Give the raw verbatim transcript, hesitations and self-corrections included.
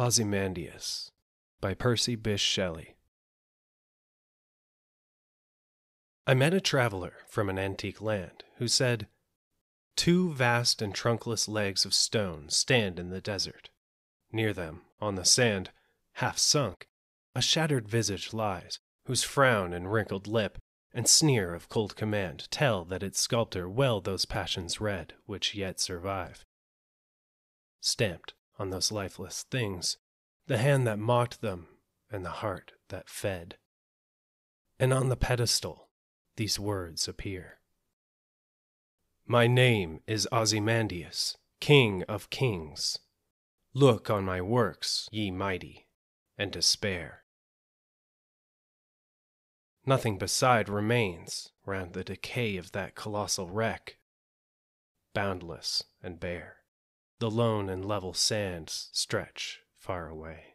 Ozymandias by Percy Bysshe Shelley. I met a traveler from an antique land who said, "Two vast and trunkless legs of stone stand in the desert. Near them, on the sand, half sunk, a shattered visage lies, whose frown and wrinkled lip and sneer of cold command tell that its sculptor well those passions read which yet survive. Stamped on those lifeless things, the hand that mocked them, and the heart that fed. And on the pedestal, these words appear. My name is Ozymandias, King of Kings. Look on my works, ye mighty, and despair." Nothing beside remains round the decay of that colossal wreck, boundless and bare. The lone and level sands stretch far away.